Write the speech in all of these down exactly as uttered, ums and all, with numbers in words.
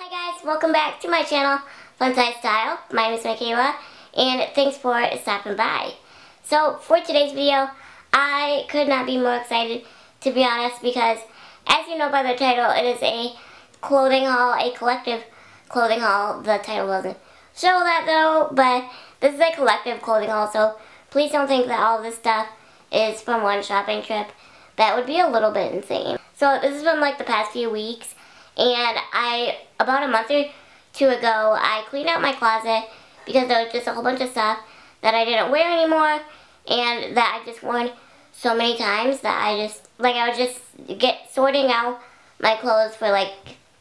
Hi guys, welcome back to my channel, FunSizeStyle. My name is Michaela, and thanks for stopping by. So for today's video, I could not be more excited, to be honest, because as you know by the title, it is a clothing haul, a collective clothing haul. The title doesn't show that though, but this is a collective clothing haul, so please don't think that all this stuff is from one shopping trip. That would be a little bit insane. So this has been like the past few weeks. And I, about a month or two ago, I cleaned out my closet because there was just a whole bunch of stuff that I didn't wear anymore and that I've just worn so many times that I just, like I was just get sorting out my clothes for like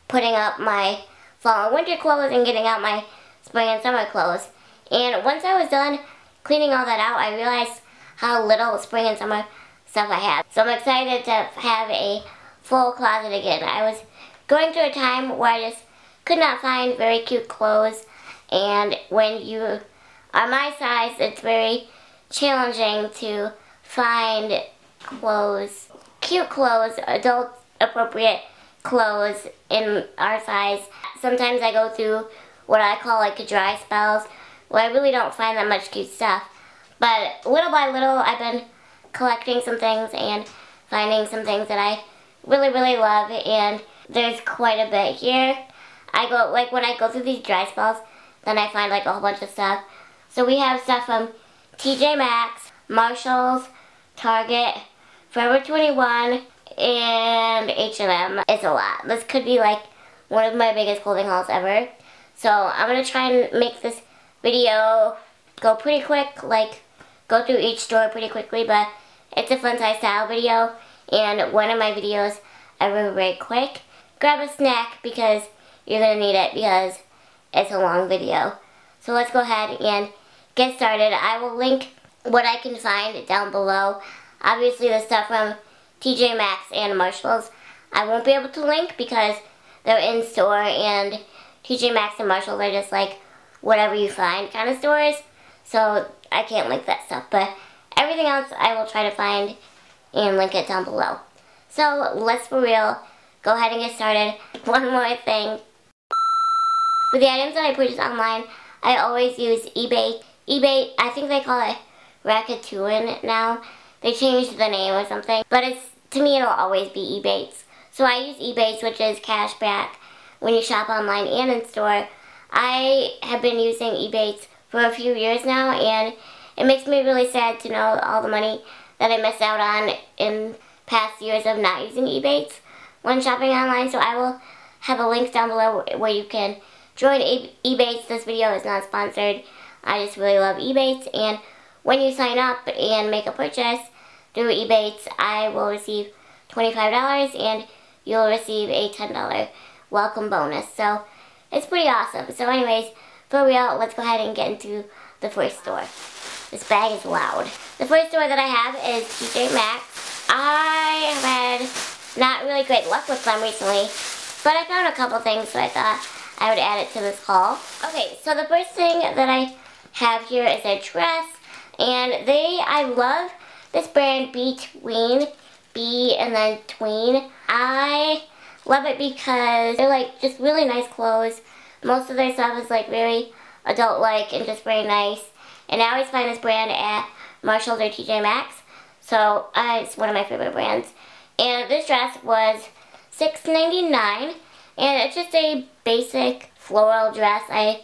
putting up my fall and winter clothes and getting out my spring and summer clothes. And once I was done cleaning all that out, I realized how little spring and summer stuff I had. So I'm excited to have a full closet again. I was going through a time where I just could not find very cute clothes, and when you are my size, it's very challenging to find clothes, cute clothes, adult appropriate clothes in our size. Sometimes I go through what I call like dry spells where I really don't find that much cute stuff, but little by little I've been collecting some things and finding some things that I really really love, and there's quite a bit here. I go, like when I go through these dry spells, then I find like a whole bunch of stuff. So we have stuff from T J Maxx, Marshalls, Target, Forever twenty-one, and H and M. It's a lot. This could be like one of my biggest clothing hauls ever. So I'm gonna try and make this video go pretty quick, like go through each store pretty quickly, but it's a FunSize Style video, and one of my videos ever very quick. Grab a snack because you're going to need it because it's a long video. So let's go ahead and get started. I will link what I can find down below. Obviously the stuff from T J Maxx and Marshalls I won't be able to link because they're in store, and T J Maxx and Marshalls are just like whatever you find kind of stores. So I can't link that stuff, but everything else I will try to find and link it down below. So let's for real go ahead and get started. One more thing. For the items that I purchase online, I always use Ebates. Ebates, I think they call it Racketouin now. They changed the name or something. But it's, to me, it'll always be Ebates. So I use Ebates, which is cash back when you shop online and in store. I have been using Ebates for a few years now, and it makes me really sad to know all the money that I missed out on in past years of not using Ebates when shopping online. So I will have a link down below where you can join Ebates. This video is not sponsored. I just really love Ebates, and when you sign up and make a purchase through Ebates, I will receive twenty-five dollars and you'll receive a ten dollar welcome bonus. So it's pretty awesome. So anyways, for real, let's go ahead and get into the first store. This bag is loud. The first store that I have is T J Maxx. I have had not really great luck with them recently, but I found a couple things, so I thought I would add it to this haul. Okay, so the first thing that I have here is a dress, and they, I love this brand B.tween, B and then tween. I love it because they're like just really nice clothes. Most of their stuff is like very adult-like and just very nice. And I always find this brand at Marshalls or T J Maxx. So uh, it's one of my favorite brands. And this dress was six ninety-nine, and it's just a basic floral dress. I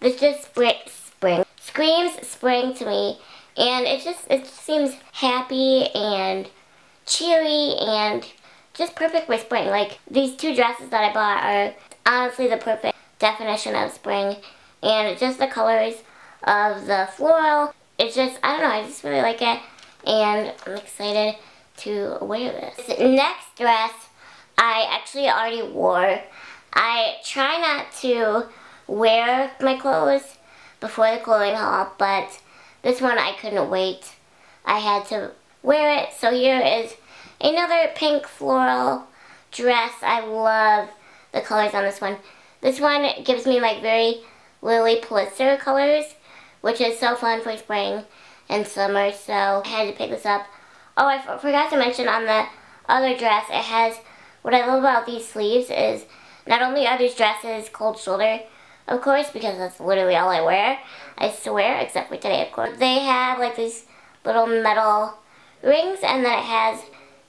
this just spring, spring screams spring to me, and it just it just seems happy and cheery and just perfect for spring. Like these two dresses that I bought are honestly the perfect definition of spring, and just the colors of the floral. It's just, I don't know, I just really like it, and I'm excited to wear this. This next dress I actually already wore. I try not to wear my clothes before the clothing haul, but this one I couldn't wait. I had to wear it. So here is another pink floral dress. I love the colors on this one. This one gives me like very Lily Pulitzer colors, which is so fun for spring and summer, so I had to pick this up. Oh, I forgot to mention on the other dress, it has, what I love about these sleeves is Not only are these dresses cold shoulder, of course, because that's literally all I wear, I swear, except for today, of course. They have like these little metal rings, and then it has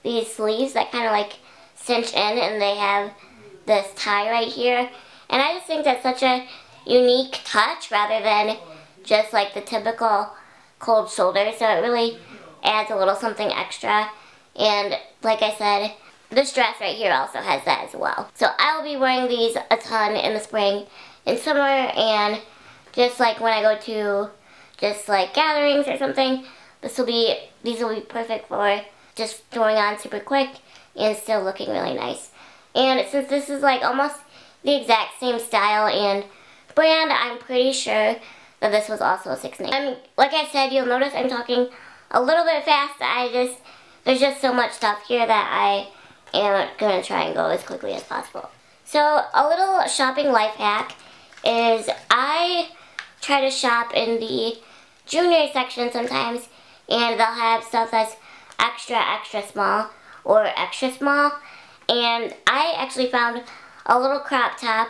these sleeves that kind of like cinch in, and they have this tie right here. And I just think that's such a unique touch rather than just like the typical cold shoulder, so it really adds a little something extra. And like I said, this dress right here also has that as well. So I'll be wearing these a ton in the spring and summer, and just like when I go to just like gatherings or something, this will be, these will be perfect for just throwing on super quick and still looking really nice. And since this is like almost the exact same style and brand, I'm pretty sure that this was also a six nine. I'm, like I said, you'll notice I'm talking a little bit fast. I just, there's just so much stuff here that I am going to try and go as quickly as possible. So a little shopping life hack is I try to shop in the junior section sometimes, and they'll have stuff that's extra, extra small or extra small. And I actually found a little crop top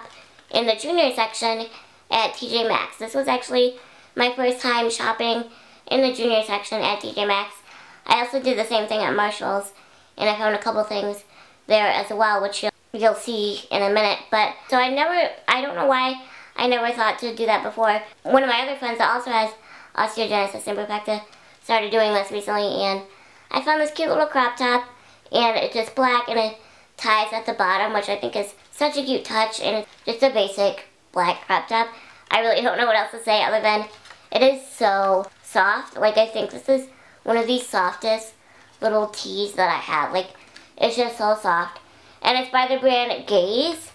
in the junior section at T J Maxx. This was actually my first time shopping in the junior section at T J Maxx. I also did the same thing at Marshalls, and I found a couple things there as well, which you'll, you'll see in a minute. But so I never, I don't know why I never thought to do that before. One of my other friends that also has osteogenesis imperfecta started doing this recently, and I found this cute little crop top, and it's just black, and it ties at the bottom, which I think is such a cute touch, and it's just a basic black crop top. I really don't know what else to say other than it is so soft. Like, I think this is one of the softest little tees that I have. Like, it's just so soft. And it's by the brand Gaze,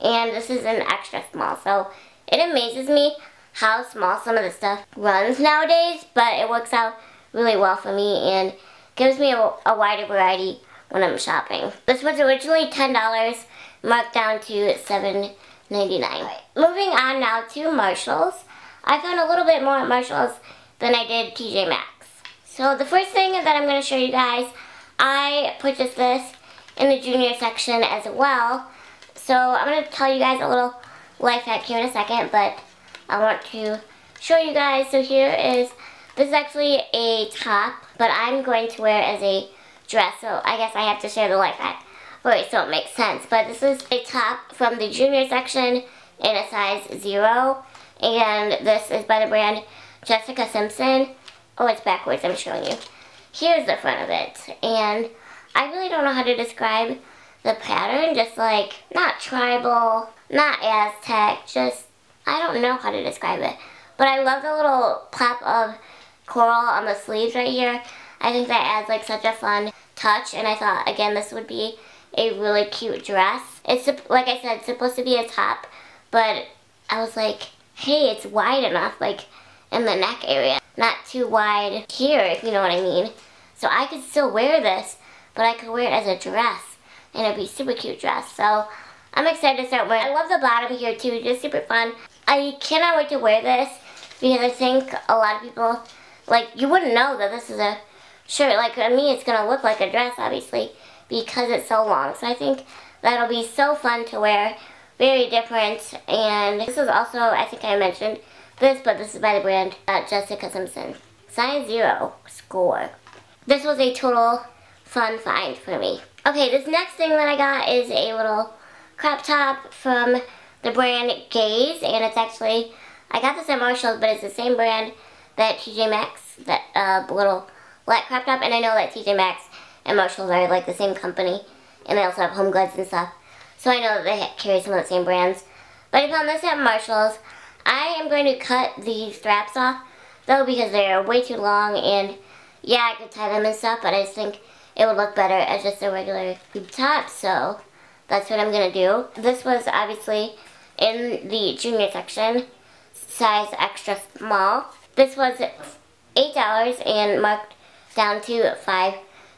and this is an extra small. So it amazes me how small some of the stuff runs nowadays, but it works out really well for me and gives me a, a wider variety when I'm shopping. This was originally ten dollars, marked down to seven ninety-nine. Right. Moving on now to Marshalls. I found a little bit more at Marshalls than I did T J Maxx. So the first thing that I'm going to show you guys, I purchased this in the junior section as well. So I'm going to tell you guys a little life hack here in a second, but I want to show you guys. So here is, this is actually a top, but I'm going to wear as a dress, so I guess I have to share the life hack first so it makes sense. But this is a top from the junior section in a size zero, and this is by the brand Jessica Simpson. Oh, it's backwards, I'm showing you. Here's the front of it, and I really don't know how to describe the pattern, just like, not tribal, not Aztec, just, I don't know how to describe it. But I love the little pop of coral on the sleeves right here. I think that adds like such a fun touch, and I thought, again, this would be a really cute dress. It's, like I said, supposed to be a top, but I was like, hey, it's wide enough, like in the neck area. Not too wide here, if you know what I mean. So I could still wear this, but I could wear it as a dress, and it'd be a super cute dress. So I'm excited to start wearing. I love the bottom here too, just super fun. I cannot wait to wear this, because I think a lot of people, like, you wouldn't know that this is a shirt. Like, for me, it's going to look like a dress, obviously, because it's so long. So I think that'll be so fun to wear, very different. And this is also, I think I mentioned this, but this is by the brand uh, Jessica Simpson. Size zero, score. This was a total fun find for me. Okay, this next thing that I got is a little crop top from the brand Gaze, and it's actually, I got this at Marshalls, but it's the same brand that T J Maxx, that uh, little black crop top. And I know that T J Maxx and Marshalls are like the same company, and they also have Home Goods and stuff, so I know that they carry some of the same brands. But I found this at Marshalls. I am going to cut the straps off though, because they're way too long, and yeah, I could tie them and stuff, but I just think it would look better as just a regular tube top, so that's what I'm going to do. This was obviously in the junior section, size extra small. This was eight dollars and marked down to five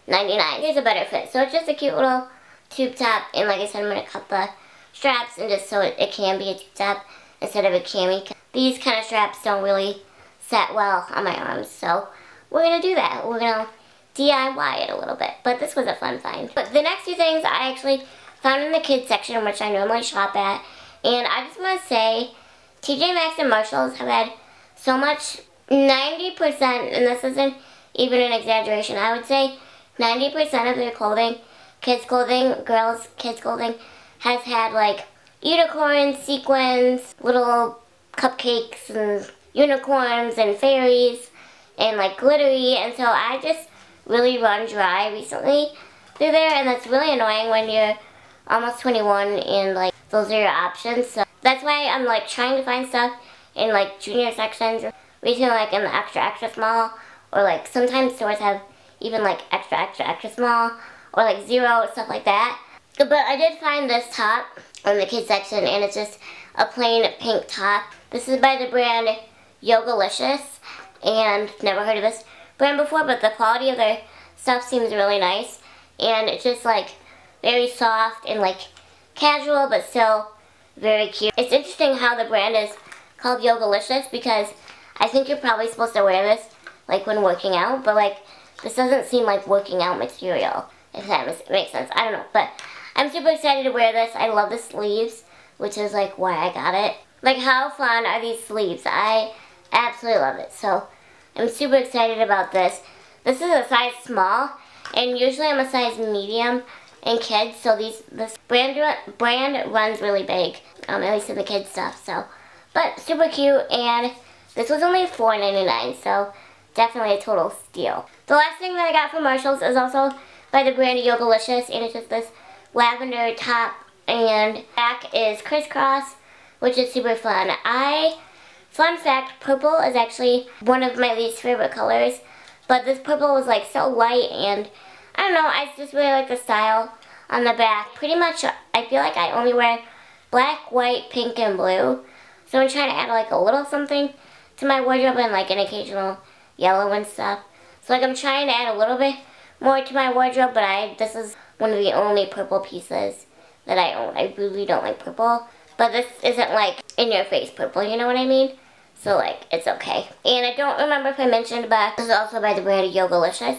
ninety-nine. Here's a better fit. So it's just a cute little tube top, and like I said, I'm going to cut the straps, and just so it, it can be a tube top instead of a cami. These kind of straps don't really set well on my arms, so we're going to do that. We're going to D I Y it a little bit, but this was a fun find. But the next two things I actually found in the kids section, which I normally shop at. And I just want to say, T J Maxx and Marshalls have had so much, ninety percent, and this isn't even an exaggeration, I would say ninety percent of their clothing, kids clothing, girls kids clothing, has had like unicorns, sequins, little cupcakes and unicorns and fairies and like glittery, and so I just really run dry recently through there, and that's really annoying when you're almost twenty-one and like those are your options. So that's why I'm like trying to find stuff in like junior sections, retail like in the extra extra small, or like sometimes stores have even like extra extra extra small or like zero, stuff like that. But I did find this top in the kids section, and it's just a plain pink top. This is by the brand Yogalicious, and never heard of this brand before, but the quality of their stuff seems really nice, and it's just like very soft and like casual but still very cute. It's interesting how the brand is called Yogalicious, because I think you're probably supposed to wear this like when working out, but like this doesn't seem like working out material, if that makes sense. I don't know, but I'm super excited to wear this. I love the sleeves, which is like why I got it. Like how fun are these sleeves? I absolutely love it. So I'm super excited about this. This is a size small, and usually I'm a size medium in kids, so these this brand brand runs really big, um, at least in the kids stuff. So, but super cute, and this was only four ninety-nine, so definitely a total steal. The last thing that I got from Marshalls is also by the brand Yogalicious, and it's just this lavender top, and back is crisscross, which is super fun. I, fun fact, purple is actually one of my least favorite colors, but this purple was like so light, and I don't know, I just really like the style on the back. Pretty much, I feel like I only wear black, white, pink, and blue, so I'm trying to add like a little something to my wardrobe, and like an occasional yellow and stuff. So like I'm trying to add a little bit more to my wardrobe, but I this is one of the only purple pieces that I own. I really don't like purple, but this isn't like in your face purple, you know what I mean? So like it's okay. And I don't remember if I mentioned, but this is also by the brand Yogalicious,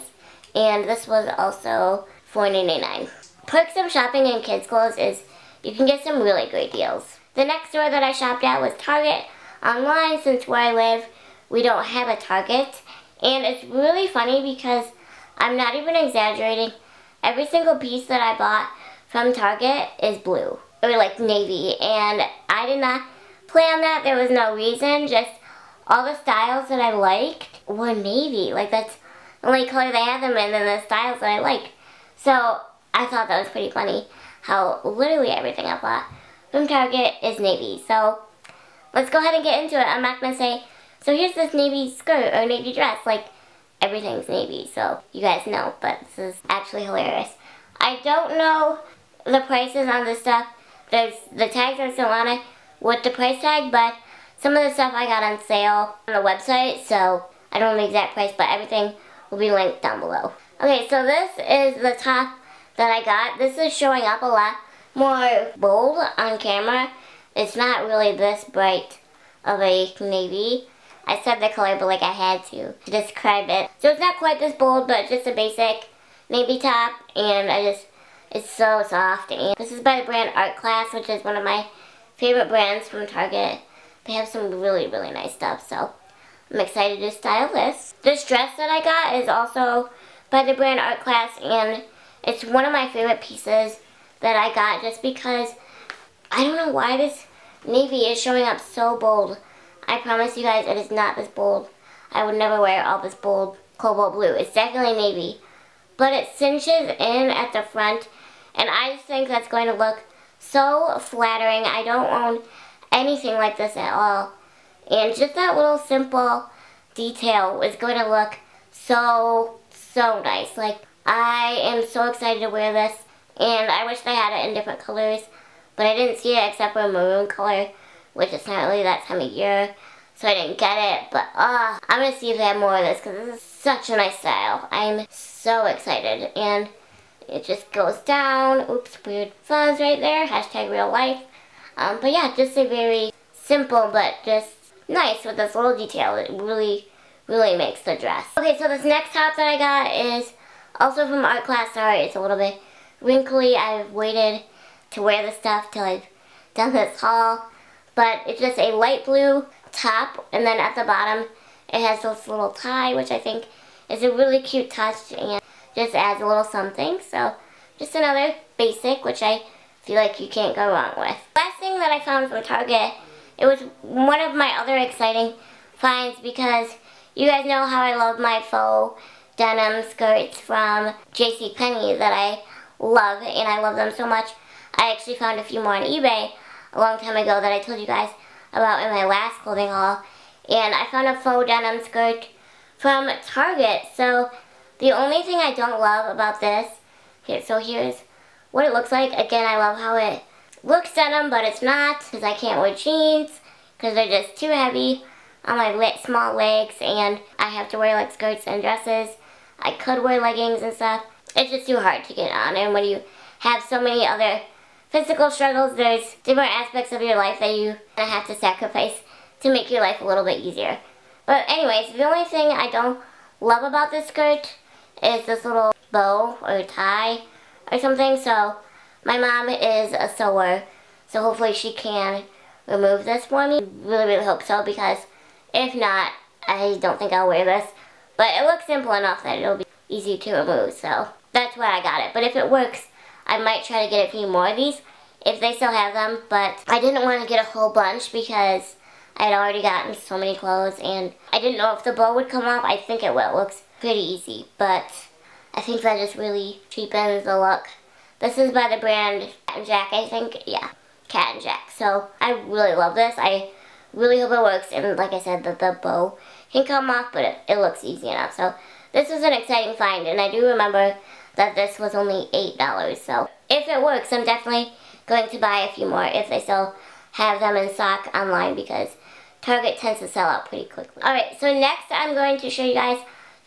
and this was also four ninety-nine. Perks of shopping in kids clothes is you can get some really great deals. The next store that I shopped at was Target online, since where I live we don't have a Target, and it's really funny because I'm not even exaggerating, every single piece that I bought from Target is blue, or like navy, and I did not plan that, there was no reason, just all the styles that I liked were navy, like that's the only color they had them in, and the styles that I liked. So I thought that was pretty funny, how literally everything I bought from Target is navy. So let's go ahead and get into it. I'm not going to say, so here's this navy skirt or navy dress, like everything's navy, so you guys know, but this is actually hilarious. I don't know the prices on this stuff. There's, the tags are still on it with the price tag, but some of the stuff I got on sale on the website, so I don't know the exact price, but everything will be linked down below. Okay, so this is the top that I got. This is showing up a lot more bold on camera. It's not really this bright of a navy. I said the color, but like I had to, to describe it. So it's not quite this bold, but it's just a basic navy top, and I just, it's so soft. And this is by the brand Art Class, which is one of my favorite brands from Target. They have some really, really nice stuff, so I'm excited to style this. This dress that I got is also by the brand Art Class, and it's one of my favorite pieces that I got just because I don't know why this navy is showing up so bold. I promise you guys, it is not this bold. I would never wear all this bold cobalt blue. It's definitely navy, but it cinches in at the front, and I just think that's going to look so flattering. I don't own anything like this at all, and just that little simple detail is going to look so, so nice. Like, I am so excited to wear this, and I wish they had it in different colors, but I didn't see it except for a maroon color, which it's not really that time of year, so I didn't get it, but uh, I'm going to see if they have more of this, because this is such a nice style. I'm so excited, and it just goes down, oops, weird fuzz right there, hashtag real life, um, but yeah, just a very simple, but just nice with this little detail. It really, really makes the dress. Okay, so this next top that I got is also from Art Class. Sorry, it's a little bit wrinkly, I've waited to wear this stuff till I've done this haul. But it's just a light blue top, and then at the bottom it has this little tie, which I think is a really cute touch and just adds a little something. So just another basic, which I feel like you can't go wrong with. Last thing that I found from Target, it was one of my other exciting finds because you guys know how I love my faux denim skirts from JCPenney that I love, and I love them so much. I actually found a few more on eBay a long time ago that I told you guys about in my last clothing haul, and I found a faux denim skirt from Target. So the only thing I don't love about this, here, so here's what it looks like. Again, I love how it looks denim, but it's not, because I can't wear jeans because they're just too heavy on my small legs, and I have to wear like skirts and dresses. I could wear leggings and stuff. It's just too hard to get on, and when you have so many other physical struggles, there's different aspects of your life that you have to sacrifice to make your life a little bit easier. But anyways, the only thing I don't love about this skirt is this little bow or tie or something. So my mom is a sewer, so hopefully she can remove this for me. Really, really hope so, because if not, I don't think I'll wear this. But it looks simple enough that it'll be easy to remove, so that's why I got it. But if it works, I might try to get a few more of these if they still have them, but I didn't want to get a whole bunch because I had already gotten so many clothes, and I didn't know if the bow would come off. I think it will. It looks pretty easy, but I think that just really cheapens the look. This is by the brand Cat and Jack, I think. Yeah, Cat and Jack. So I really love this. I really hope it works, and like I said, that the bow can come off, but it, it looks easy enough. So this was an exciting find, and I do remember that this was only eight dollars, so if it works, I'm definitely going to buy a few more if they still have them in stock online, because Target tends to sell out pretty quickly. Alright, so next I'm going to show you guys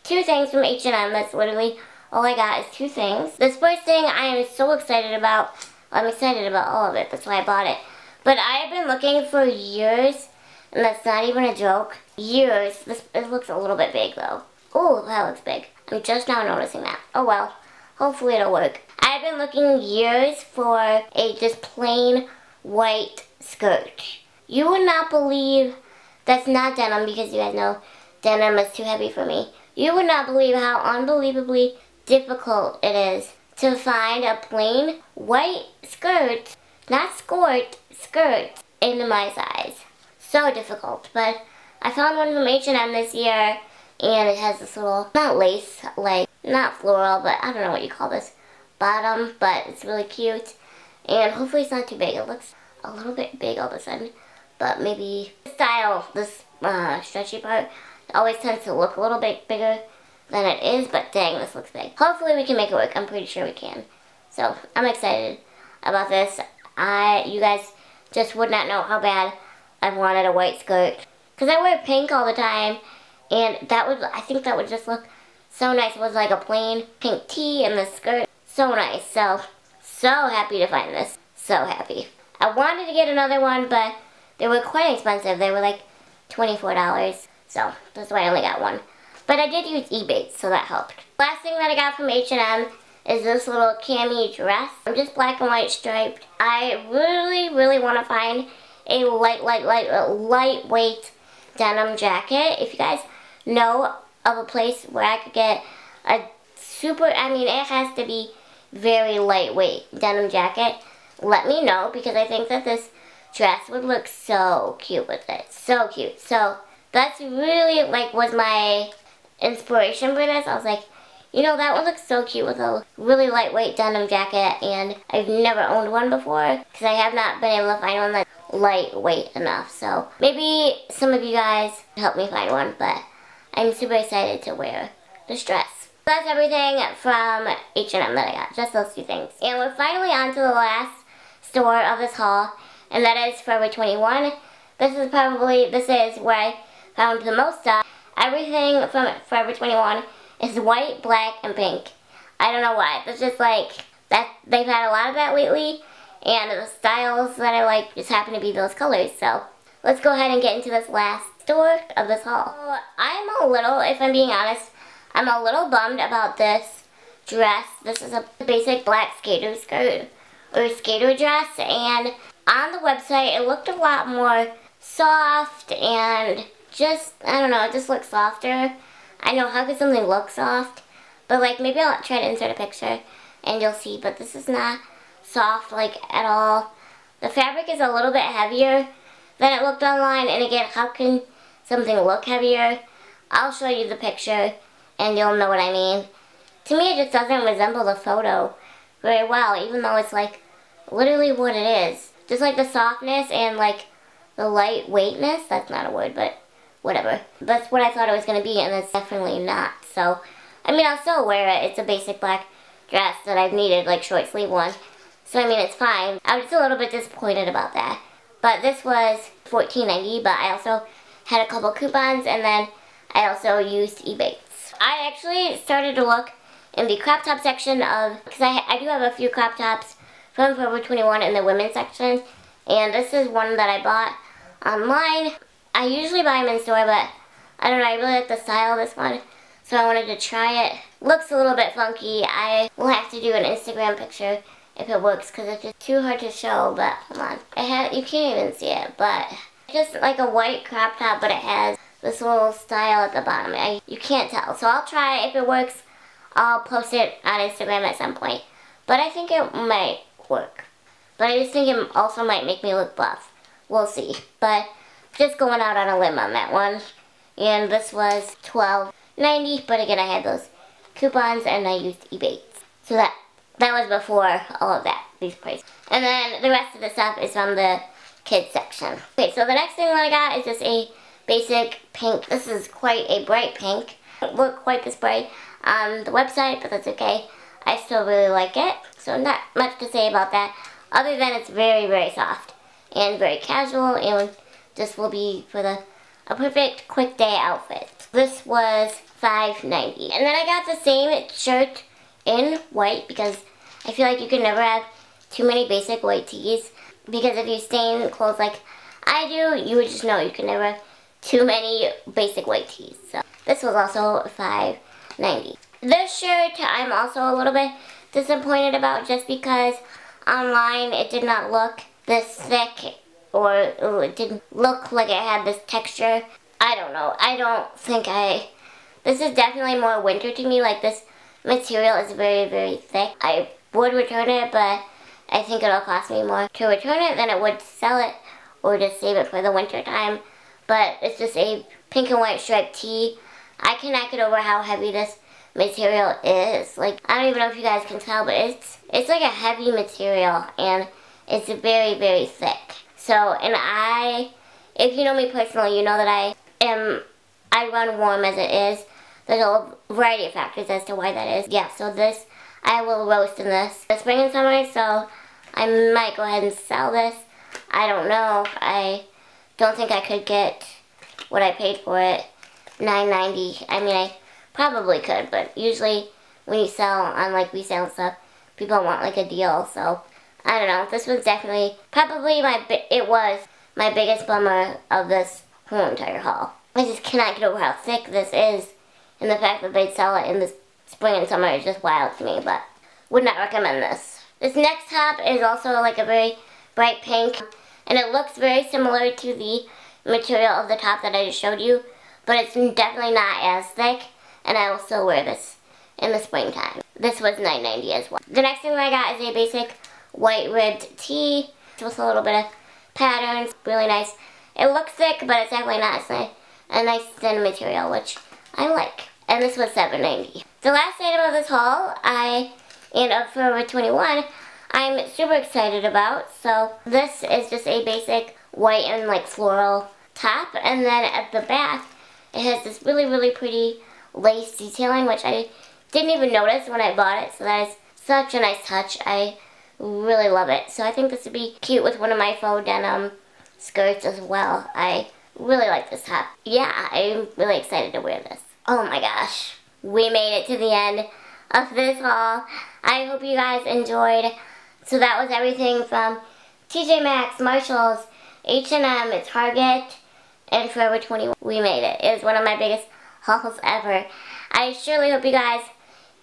two things from H and M. That's literally all I got, is two things. This first thing I am so excited about. I'm excited about all of it, that's why I bought it. But I have been looking for years, and that's not even a joke, years. This, it looks a little bit big though. Oh, that looks big. I'm just now noticing that. Oh well. Hopefully it'll work. I've been looking years for a just plain white skirt. You would not believe, that's not denim, because you guys know denim is too heavy for me. You would not believe how unbelievably difficult it is to find a plain white skirt, not skirt, skirt, in my size. So difficult. But I found one from H and M this year, and it has this little, not lace, like, not floral, but I don't know what you call this bottom, but it's really cute, and hopefully it's not too big. It looks a little bit big all of a sudden, but maybe the style, this uh, stretchy part always tends to look a little bit bigger than it is, but dang, this looks big. Hopefully we can make it work. I'm pretty sure we can. So I'm excited about this. I, you guys just would not know how bad I wanted a white skirt, because I wear pink all the time, and that would, I think that would just look so nice with like a plain pink tee and this skirt. So nice. So, so happy to find this. So happy. I wanted to get another one, but they were quite expensive. They were like twenty-four dollars. So that's why I only got one. But I did use Ebates, so that helped. Last thing that I got from H and M is this little cami dress. I'm just black and white striped. I really, really want to find a light, light, light, lightweight denim jacket. If you guys know of a place where I could get a super, I mean, it has to be very lightweight denim jacket, let me know, because I think that this dress would look so cute with it. So cute. So that's really like was my inspiration for this. I was like, you know, that would look so cute with a really lightweight denim jacket, and I've never owned one before because I have not been able to find one that's lightweight enough. So maybe some of you guys help me find one, but I'm super excited to wear this dress. That's everything from H and M that I got. Just those two things. And we're finally on to the last store of this haul, and that is Forever twenty-one. This is probably, this is where I found the most stuff. Everything from Forever twenty-one is white, black, and pink. I don't know why. It's just like, that they've had a lot of that lately, and the styles that I like just happen to be those colors. So let's go ahead and get into this last store of this haul. So I'm a little, if I'm being honest, I'm a little bummed about this dress. This is a basic black skater skirt or skater dress, and on the website it looked a lot more soft and just, I don't know, it just looks softer. I know, how could something look soft? But like, maybe I'll try to insert a picture and you'll see, but this is not soft like at all. The fabric is a little bit heavier than it looked online, and again, how can something look heavier? I'll show you the picture and you'll know what I mean. To me, it just doesn't resemble the photo very well, even though it's like literally what it is. Just like the softness and like the lightweightness, that's not a word, but whatever. That's what I thought it was going to be, and it's definitely not. So, I mean, I'll still wear it. It's a basic black dress that I've needed, like short sleeve one. So, I mean, it's fine. I was just a little bit disappointed about that. But this was fourteen ninety, but I also had a couple coupons, and then I also used Ebates. I actually started to look in the crop top section of, because I, I do have a few crop tops from Forever twenty-one in the women's section, and this is one that I bought online. I usually buy them in store, but I don't know, I really like the style of this one, so I wanted to try it. Looks a little bit funky. I will have to do an Instagram picture if it works, because it's just too hard to show, but hold on. It has, you can't even see it, but it's just like a white crop top, but it has this little style at the bottom. I, you can't tell, so I'll try it. If it works, I'll post it on Instagram at some point, but I think it might work. But I just think it also might make me look buff. We'll see. But just going out on a limb on that one. And this was twelve ninety, but again, I had those coupons and I used Ebates. So that that was before all of that, these prices. And then the rest of the stuff is from the kids section. Okay, so the next thing that I got is just a basic pink. This is quite a bright pink. It doesn't look quite this bright on the website, but that's okay. I still really like it. So not much to say about that, other than it's very, very soft and very casual, and this will be for the a perfect quick day outfit. This was five ninety. And then I got the same shirt in white, because I feel like you can never have too many basic white tees, because if you stain clothes like I do, you would just know you can never have too many basic white tees. So this was also five ninety. This shirt I'm also a little bit disappointed about, just because online it did not look this thick, or ooh, it didn't look like it had this texture. I don't know. I don't think I... This is definitely more winter to me. Like, this material is very, very thick. I would return it, but I think it'll cost me more to return it than it would to sell it or just save it for the winter time. But it's just a pink and white striped tee. I cannot get over how heavy this material is. Like, I don't even know if you guys can tell, but it's it's like a heavy material, and it's very, very thick. So, and I, if you know me personally, you know that I am, I run warm as it is. There's a variety of factors as to why that is. Yeah, so this, I will roast in this the spring and summer, so I might go ahead and sell this. I don't know. I don't think I could get what I paid for it, nine ninety. I mean, I probably could, but usually when you sell on like resale and stuff, people want like a deal. So I don't know. This was definitely probably my it was my biggest bummer of this whole entire haul. I just cannot get over how thick this is, and the fact that they'd sell it in the spring and summer is just wild to me. But would not recommend this. This next top is also like a very bright pink, and it looks very similar to the material of the top that I just showed you, but it's definitely not as thick. And I will still wear this in the springtime. This was nine ninety as well. The next thing that I got is a basic white ribbed tee with a little bit of patterns. Really nice. It looks thick, but it's definitely not as nice. A nice thin material, which I like. And this was seven ninety. The last item of this haul, I and of Forever twenty-one, I'm super excited about. So this is just a basic white and like floral top, and then at the back, it has this really, really pretty lace detailing, which I didn't even notice when I bought it, so that is such a nice touch. I really love it. So I think this would be cute with one of my faux denim skirts as well. I really like this top. Yeah, I'm really excited to wear this. Oh my gosh, we made it to the end of this haul. I hope you guys enjoyed. So that was everything from T J Maxx, Marshalls, H and M, Target, and Forever twenty-one. We made it. It was one of my biggest hauls ever. I surely hope you guys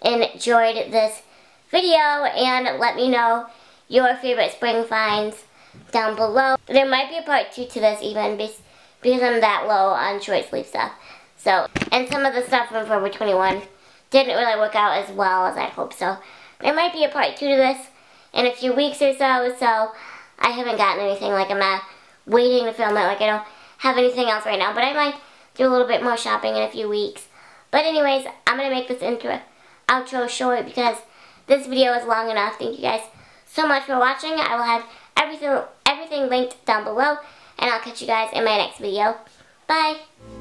enjoyed this video, and let me know your favorite spring finds down below. There might be a part two to this even because I'm that low on short sleeve stuff. So, and some of the stuff from Forever twenty-one didn't really work out as well as I hoped. So there might be a part two to this in a few weeks or so. So I haven't gotten anything, like I'm not waiting to film it, like I don't have anything else right now. But I might do a little bit more shopping in a few weeks. But anyways, I'm going to make this intro outro short because this video is long enough. Thank you guys so much for watching. I will have everything everything linked down below, and I'll catch you guys in my next video. Bye!